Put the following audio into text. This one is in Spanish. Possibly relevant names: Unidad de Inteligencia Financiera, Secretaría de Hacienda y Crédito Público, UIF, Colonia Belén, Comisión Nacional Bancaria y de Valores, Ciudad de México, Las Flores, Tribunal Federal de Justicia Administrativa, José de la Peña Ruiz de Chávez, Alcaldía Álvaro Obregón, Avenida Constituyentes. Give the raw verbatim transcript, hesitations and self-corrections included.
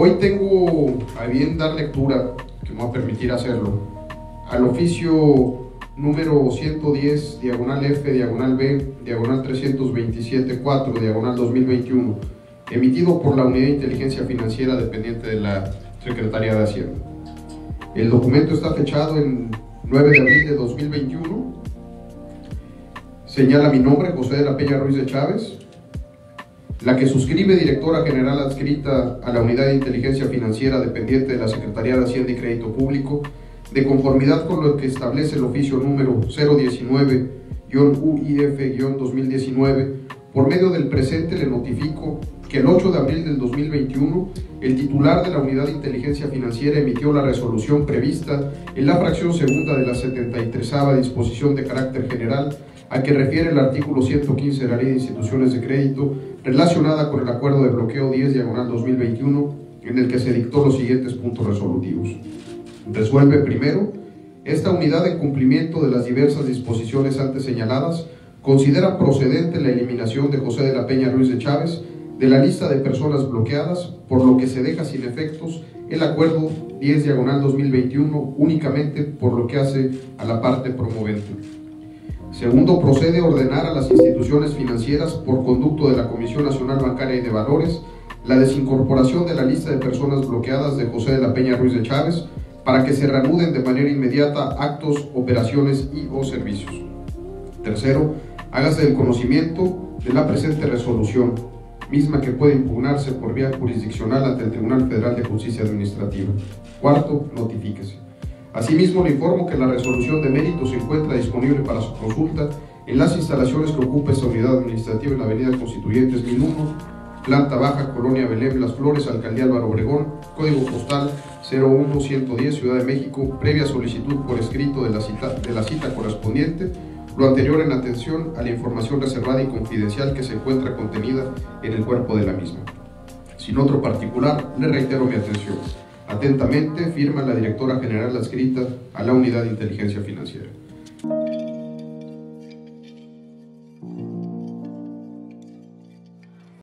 Hoy tengo a bien dar lectura, que me va a permitir hacerlo, al oficio número ciento diez, diagonal F, diagonal B, diagonal trescientos veintisiete punto cuatro, diagonal dos mil veintiuno, emitido por la Unidad de Inteligencia Financiera dependiente de la Secretaría de Hacienda. El documento está fechado en nueve de abril de dos mil veintiuno, señala mi nombre, José de la Peña Ruiz de Chávez, la que suscribe directora general adscrita a la Unidad de Inteligencia Financiera dependiente de la Secretaría de Hacienda y Crédito Público, de conformidad con lo que establece el oficio número cero diecinueve guión U I F guión dos mil diecinueve, por medio del presente le notifico que el ocho de abril del dos mil veintiuno el titular de la Unidad de Inteligencia Financiera emitió la resolución prevista en la fracción segunda de la setenta y tresava disposición de carácter general a que refiere el artículo ciento quince de la Ley de Instituciones de Crédito relacionada con el acuerdo de bloqueo diez diagonal dos mil veintiuno, en el que se dictó los siguientes puntos resolutivos. Resuelve primero, esta unidad en cumplimiento de las diversas disposiciones antes señaladas considera procedente la eliminación de José de la Peña Ruiz de Chávez de la lista de personas bloqueadas, por lo que se deja sin efectos el acuerdo diez diagonal dos mil veintiuno únicamente por lo que hace a la parte promovente. Segundo, procede a ordenar a las instituciones financieras, por conducto de la Comisión Nacional Bancaria y de Valores, la desincorporación de la lista de personas bloqueadas de José de la Peña Ruiz de Chávez, para que se reanuden de manera inmediata actos, operaciones y o servicios. Tercero, hágase del conocimiento de la presente resolución, misma que puede impugnarse por vía jurisdiccional ante el Tribunal Federal de Justicia Administrativa. Cuarto, notifíquese. Asimismo, le informo que la resolución de mérito se encuentra disponible para su consulta en las instalaciones que ocupa esta unidad administrativa en la Avenida Constituyentes mil uno, planta baja, Colonia Belén, Las Flores, Alcaldía Álvaro Obregón, código postal cero uno uno uno cero, Ciudad de México, previa solicitud por escrito de la cita, de la cita correspondiente, lo anterior en atención a la información reservada y confidencial que se encuentra contenida en el cuerpo de la misma. Sin otro particular, le reitero mi atención. Atentamente, firma la directora general adscrita a la Unidad de Inteligencia Financiera.